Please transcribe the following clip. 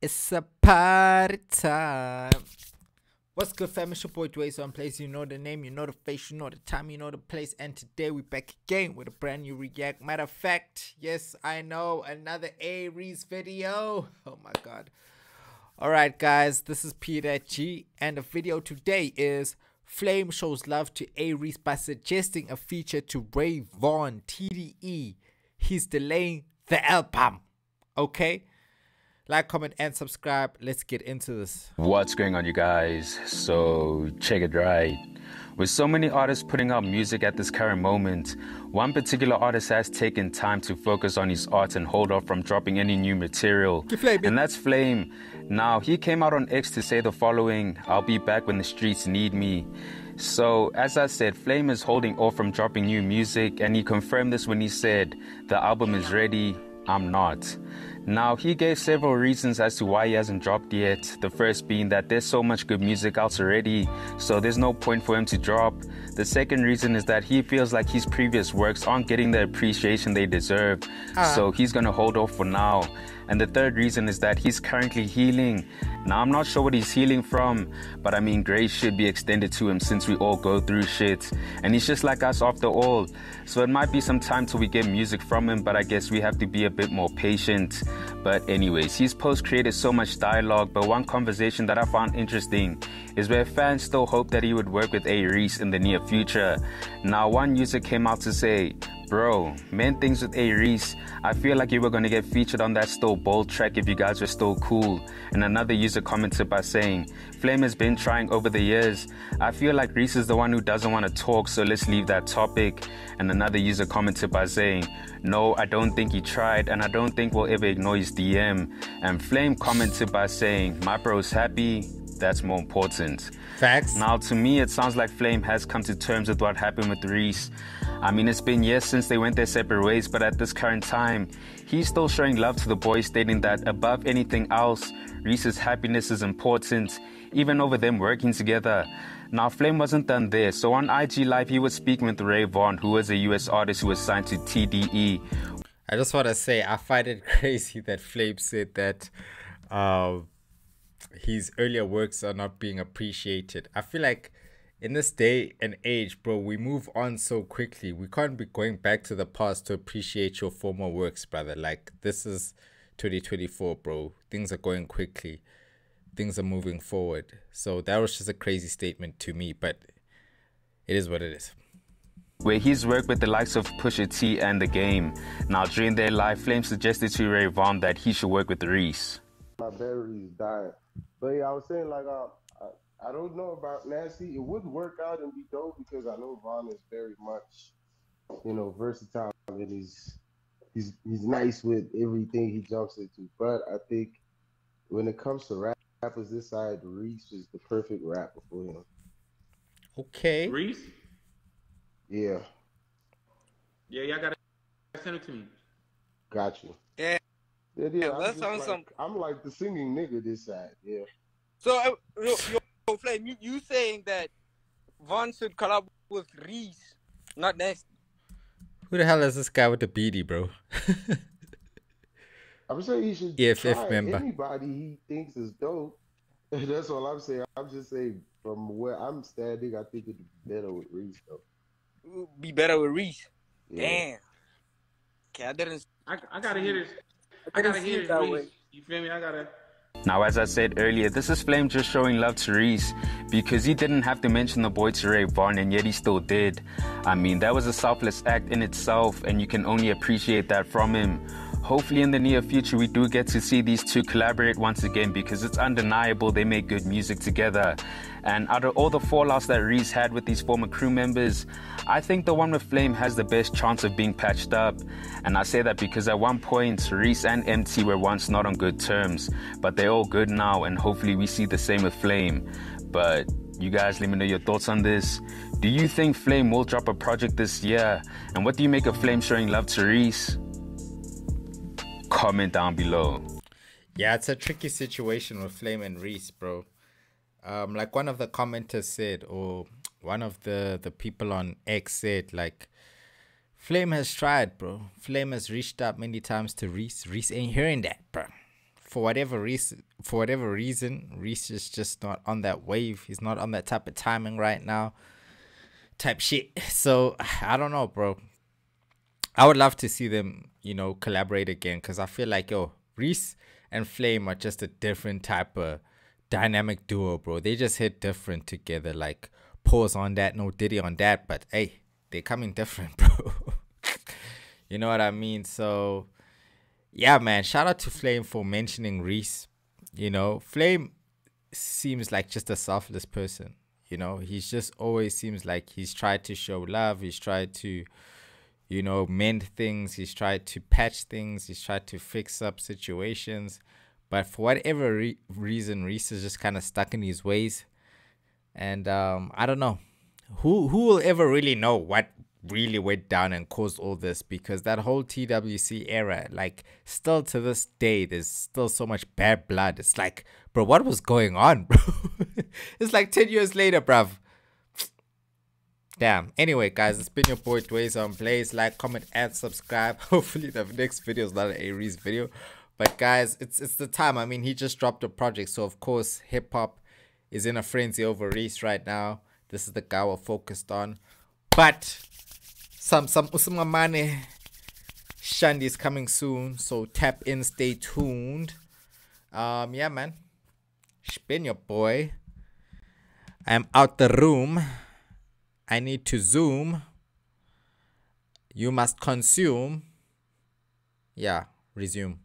It's a party time. What's good, fam? It's your boy Dwayze on Plays. You know the name, you know the face, you know the time, you know the place. And today we back again with a brand new react. Matter of fact, yes, I know, another A-Reece video. Oh my god. Alright guys, this is Peter G. And the video today is Flame shows love to A-Reece by suggesting a feature to Ray Vaughn, TDE. He's delaying the album. Okay? Like, comment, and subscribe. Let's get into this. What's going on, you guys? So, check it right. With so many artists putting out music at this current moment, one particular artist has taken time to focus on his art and hold off from dropping any new material. And that's Flame. Now, he came out on X to say the following: "I'll be back when the streets need me." So, as I said, Flame is holding off from dropping new music, and he confirmed this when he said, "The album is ready. I'm not." Now, he gave several reasons as to why he hasn't dropped yet. The first being that there's so much good music out already, so there's no point for him to drop. The second reason is that he feels like his previous works aren't getting the appreciation they deserve, so he's gonna hold off for now. And the third reason is that he's currently healing. Now, I'm not sure what he's healing from, but I mean, grace should be extended to him since we all go through shit. And he's just like us after all. So it might be some time till we get music from him, but I guess we have to be a bit more patient. But anyways, his post created so much dialogue, but one conversation that I found interesting is where fans still hope that he would work with A-Reece in the near future. Now, one user came out to say, "Bro, main things with A-Reece, I feel like you were gonna get featured on that Still Bold track if you guys were still cool." And another user commented by saying, "Flame has been trying over the years. I feel like Reece is the one who doesn't want to talk, so let's leave that topic." And another user commented by saying, "No, I don't think he tried, and I don't think we'll ever ignore his DM." And Flame commented by saying, "My bro's happy. That's more important." Facts. Now, to me, it sounds like Flame has come to terms with what happened with Reece. I mean, it's been years since they went their separate ways, but at this current time, he's still showing love to the boy, stating that above anything else, Reece's happiness is important, even over them working together. Now, Flame wasn't done there, so on IG Live, he was speaking with Ray Vaughn, who was a US artist who was signed to TDE. I just want to say, I find it crazy that Flame said that his earlier works are not being appreciated. I feel like in this day and age, bro, we move on so quickly. We can't be going back to the past to appreciate your former works, brother. Like, this is 2024, bro. Things are going quickly. Things are moving forward. So that was just a crazy statement to me, but it is what it is. Where he's worked with the likes of Pusha T and The Game. Now, during their live, Flame suggested to Ray Vaughn that he should work with Reece. My battery's dying. But yeah, I was saying, like, I don't know about Nasty. It would work out and be dope because I know Vaughn is very much, you know, versatile, and he's nice with everything he jumps into. But I think when it comes to rappers this side, Reece is the perfect rapper for him. Okay. Reece? Yeah. Yeah, y'all gotta send it to me. Got you. Yeah. Yeah, I'm like the singing nigga this side, yeah. So, Flame, you saying that Vaughn should collab with Reece, not Nasty? Who the hell is this guy with the beady, bro? I'm saying he should try member. Anybody he thinks is dope. That's all I'm saying. I'm just saying, from where I'm standing, I think it'd be better with Reece, though. It would be better with Reece? Yeah. Damn. Okay, I gotta hear this. I gotta hear it that way. You feel me? I gotta. Now, as I said earlier, this is Flame just showing love to Reece because he didn't have to mention the boy to Ray Vaughn, and yet he still did. I mean, that was a selfless act in itself, and you can only appreciate that from him. Hopefully in the near future we do get to see these two collaborate once again because it's undeniable they make good music together. And out of all the fallouts that Reece had with these former crew members, I think the one with Flame has the best chance of being patched up. And I say that because at one point Reece and MT were once not on good terms, but they're all good now, and hopefully we see the same with Flame. But you guys, let me know your thoughts on this. Do you think Flame will drop a project this year? And what do you make of Flame showing love to Reece? Comment down below. Yeah, it's a tricky situation with Flame and Reece, bro. Like one of the commenters said, or one of the people on X said, like, Flame has tried, bro. Flame has reached out many times to Reece. Reece ain't hearing that, bro. for whatever reason, Reece is just not on that wave. He's not on that type of timing right now, type shit. So I don't know, bro. I would love to see them, you know, collaborate again, because I feel like, yo, Reece and Flame are just a different type of dynamic duo, bro. They just hit different together. Like, pause on that, no Diddy on that, but hey, they're coming different, bro. You know what I mean? So yeah, man, shout out to Flame for mentioning Reece. You know, Flame seems like just a selfless person. You know, he's just always seems like he's tried to show love. He's tried to, you know, mend things. He's tried to patch things. He's tried to fix up situations. But for whatever reason, Reece is just kind of stuck in his ways. And I don't know. Who will ever really know what really went down and caused all this, because that whole TWC era, like, still to this day, there's still so much bad blood. It's like, bro, what was going on, bro? It's like 10 years later, bruv. Damn. Anyway, guys, it's been your boy Dwayze on Blaze. Like, comment, and subscribe. Hopefully the next video is not an A-Reece video, but guys, it's the time. I mean, he just dropped a project, so of course hip-hop is in a frenzy over Reece right now. This is the guy we're focused on, but some Usimamane Shandy is coming soon, so tap in, stay tuned. Yeah, man, it's been your boy. I'm out the room. I need to zoom. You must consume. Yeah, resume.